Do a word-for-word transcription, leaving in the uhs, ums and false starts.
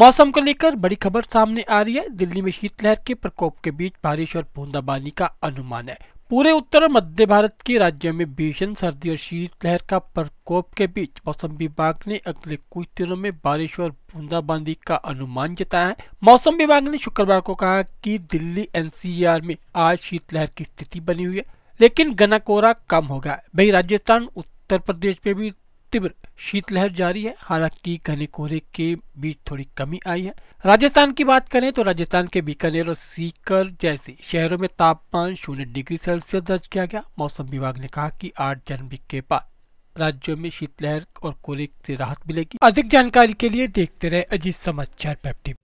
मौसम को लेकर बड़ी खबर सामने आ रही है। दिल्ली में शीतलहर के प्रकोप के बीच बारिश और बूंदाबांदी का अनुमान है। पूरे उत्तर और मध्य भारत के राज्यों में भीषण सर्दी और शीतलहर का प्रकोप के बीच मौसम विभाग ने अगले कुछ दिनों में बारिश और बूंदाबांदी का अनुमान जताया है। मौसम विभाग ने शुक्रवार को कहा कि दिल्ली एन सी आर में आज शीतलहर की स्थिति बनी हुई है, लेकिन घना कोहरा कम हो गया है। वही राजस्थान उत्तर प्रदेश में भी तीव्र शीतलहर जारी है, हालांकि घने कोहरे के बीच थोड़ी कमी आई है। राजस्थान की बात करें तो राजस्थान के बीकानेर और सीकर जैसे शहरों में तापमान शून्य डिग्री सेल्सियस दर्ज किया गया। मौसम विभाग ने कहा कि आठ जनवरी के बाद राज्यों में शीतलहर और कोहरे से राहत मिलेगी। अधिक जानकारी के लिए देखते रहे अजीत समाचार वेब टीवी।